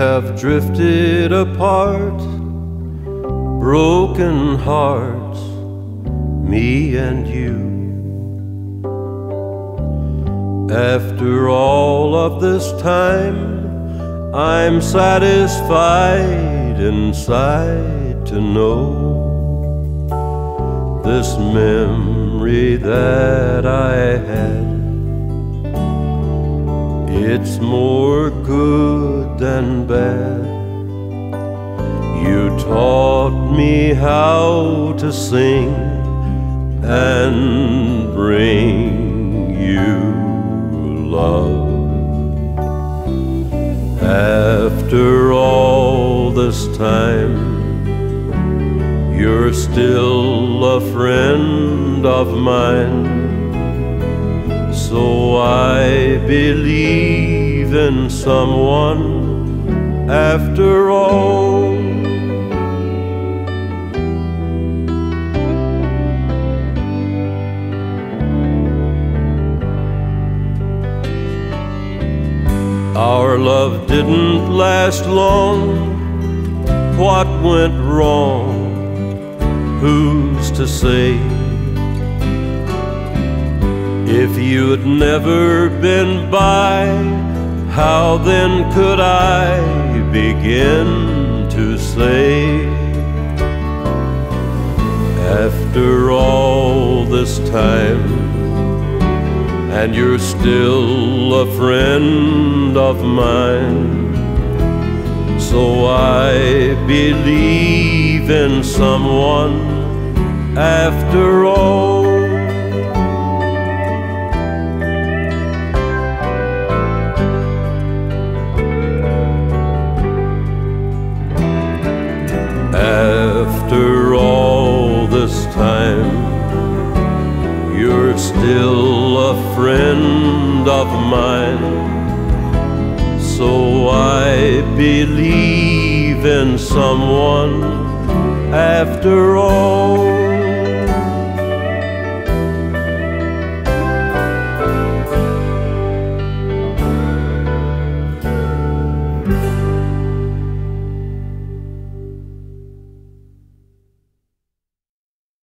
have drifted apart, broken hearts, me and you. After all of this time, I'm satisfied inside to know this memory that I had, it's more good than bad. You taught me how to sing and bring you love. After all this time, you're still a friend of mine. So I believe in someone after all. Our love didn't last long. What went wrong? Who's to say? If you'd never been by, how then could I begin to say? After all this time, and you're still a friend of mine, so I believe in someone after all. After all this time, you're still a friend of mine, so I believe in someone after all.